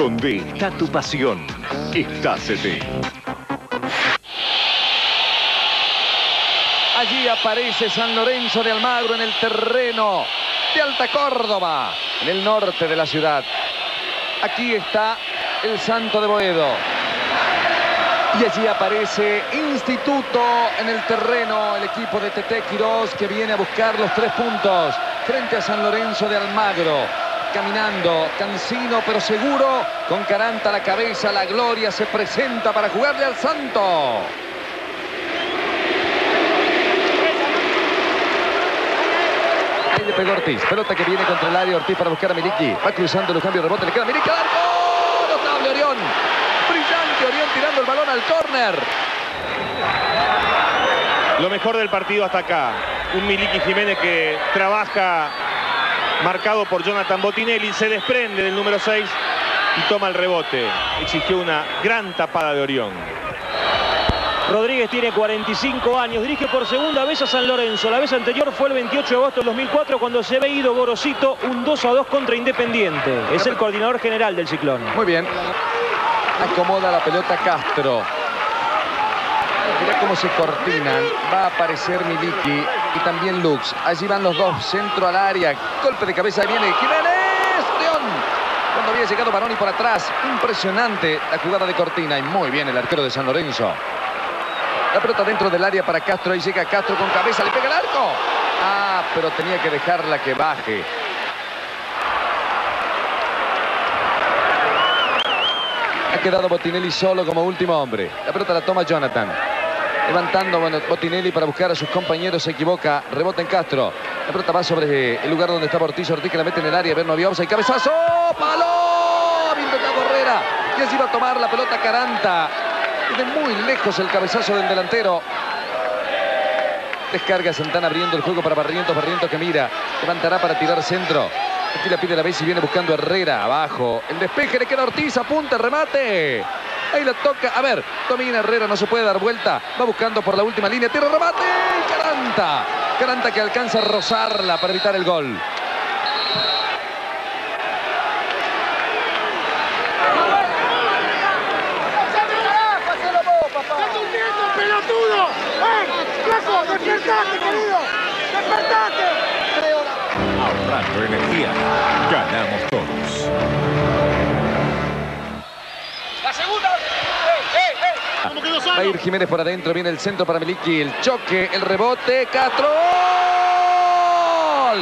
Donde está tu pasión, está CT. Allí aparece San Lorenzo de Almagro en el terreno de Alta Córdoba, en el norte de la ciudad. Aquí está el Santo de Boedo. Y allí aparece Instituto en el terreno, el equipo de Tete Quiroz, que viene a buscar los 3 puntos frente a San Lorenzo de Almagro. Caminando, cansino pero seguro, con Caranta a la cabeza, la gloria se presenta para jugarle al Santo. Ahí le pegó Ortiz, pelota que viene contra el área, Ortiz para buscar a Miliki, va cruzando los cambios, rebote, le queda Miliki, ¡arco! Notable Orion, brillante Orion tirando el balón al córner. Lo mejor del partido hasta acá, un Miliki Jiménez que trabaja, marcado por Jonathan Bottinelli, se desprende del número 6 y toma el rebote. Exigió una gran tapada de Orión. Rodríguez tiene 45 años, dirige por segunda vez a San Lorenzo. La vez anterior fue el 28 de agosto del 2004 cuando se había ido Gorosito un 2-2 contra Independiente. Es el coordinador general del Ciclón. Muy bien. Acomoda la pelota Castro. Mirá cómo se coordinan, va a aparecer Miliki y también Lux. Allí van los dos, centro al área, golpe de cabeza, ahí viene Jiménez, León. Cuando había llegado Baroni por atrás, impresionante la jugada de Cortina y muy bien el arquero de San Lorenzo. La pelota dentro del área para Castro, ahí llega Castro con cabeza, le pega el arco. Ah, pero tenía que dejarla que baje. Ha quedado Bottinelli solo como último hombre. La pelota la toma Jonathan. Levantando, bueno, Bottinelli para buscar a sus compañeros, se equivoca, rebota en Castro. La pelota va sobre el lugar donde está Ortiz, Ortiz que la mete en el área, ver, no había offside, cabezazo, palo, bien tocado Herrera, que se iba a tomar la pelota Caranta. Y de muy lejos el cabezazo del delantero. Descarga Santana abriendo el juego para Barrientos, Barrientos que mira, levantará para tirar centro. Aquí la pide la vez y viene buscando a Herrera, abajo, el despeje, le queda Ortiz, apunta, remate. Ahí la toca, a ver, domina Herrera, no se puede dar vuelta. Va buscando por la última línea, tira, remate, Caranta. Caranta que alcanza a rozarla para evitar el gol. Ahorrando energía, ganamos todos. Va a ir Jiménez por adentro, viene el centro para Miliki, el choque, el rebote, Castro. ¡Gol!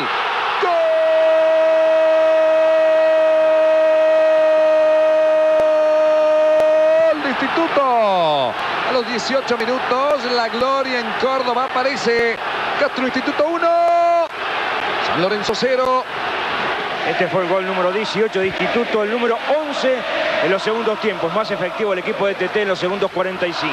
¡Gol de Instituto! A los 18 minutos, la gloria en Córdoba aparece. Castro, Instituto 1, San Lorenzo 0. Este fue el gol número 18 de Instituto, el número 11 en los segundos tiempos. Más efectivo el equipo de TT en los segundos 45.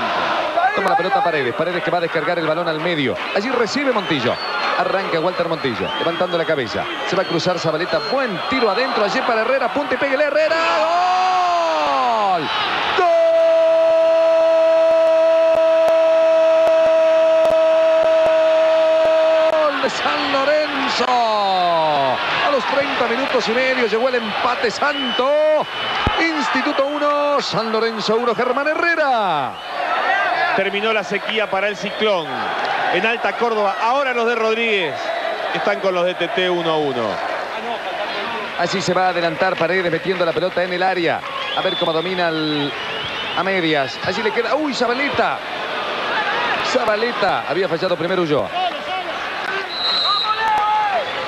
Toma la pelota Paredes, Paredes que va a descargar el balón al medio. Allí recibe Montillo, arranca Walter Montillo, levantando la cabeza. Se va a cruzar Zabaleta, buen tiro adentro, allí para Herrera, punta y pégale Herrera. ¡Gol! ¡Gol de San Lorenzo! A los 30 minutos y medio llegó el empate santo. Instituto 1, San Lorenzo 1, Germán Herrera. Terminó la sequía para el Ciclón. En Alta Córdoba, ahora los de Rodríguez están con los de TT 1-1. Así se va a adelantar Paredes metiendo la pelota en el área. A ver cómo domina a medias. Así le queda... ¡Uy, Zabaleta! Zabaleta. Había fallado primero Ulloa.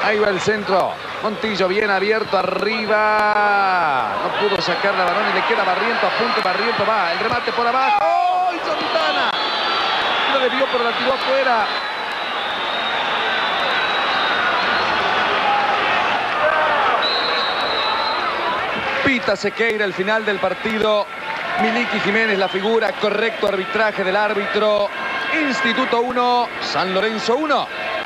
Ahí va el centro. Montillo bien abierto arriba. No pudo sacar la balón y le queda Barrientos. Apunte, Barrientos va. El remate por abajo. ¡Oh! Y Santana. No le vio, pero la tiró afuera. Pita Sequeira el final del partido. Miliki Jiménez la figura. Correcto arbitraje del árbitro. Instituto 1, San Lorenzo 1.